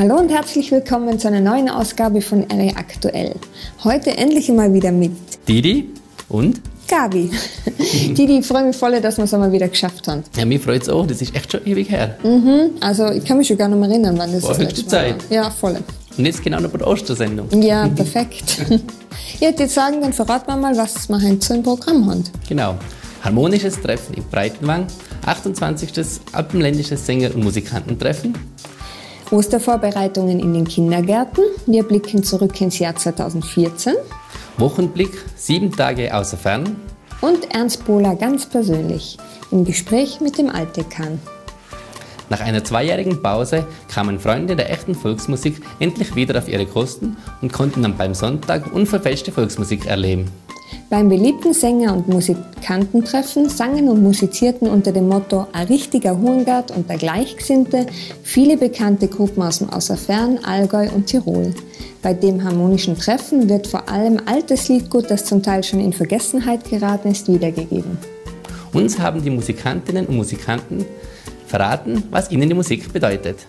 Hallo und herzlich willkommen zu einer neuen Ausgabe von RE Aktuell. Heute endlich mal wieder mit Didi und Gabi. Didi, ich freue mich voll, dass wir es einmal wieder geschafft haben. Ja, mich freut es auch. Das ist echt schon ewig her. Mhm, also ich kann mich schon gar nicht mehr erinnern, wann das letzte Zeit. Ja, voll. Und jetzt genau noch bei der Ostersendung. Ja, perfekt. Ich würde jetzt sagen, dann verraten wir mal, was wir heute so im Programm haben. Genau. Harmonisches Treffen in Breitenwang, 28. Alpenländisches Sänger- und Musikantentreffen, Ostervorbereitungen in den Kindergärten, wir blicken zurück ins Jahr 2014, Wochenblick, 7 Tage Außerfern und Ernst Pohler ganz persönlich, im Gespräch mit dem Altekan. Nach einer 2-jährigen Pause kamen Freunde der echten Volksmusik endlich wieder auf ihre Kosten und konnten dann beim Sonntag unverfälschte Volksmusik erleben. Beim beliebten Sänger- und Musikantentreffen sangen und musizierten unter dem Motto »Ein richtiger Hohengart und der Gleichgesinnte« viele bekannte Gruppen aus dem Außerfern, Allgäu und Tirol. Bei dem harmonischen Treffen wird vor allem altes Liedgut, das zum Teil schon in Vergessenheit geraten ist, wiedergegeben. Uns haben die Musikantinnen und Musikanten verraten, was ihnen die Musik bedeutet.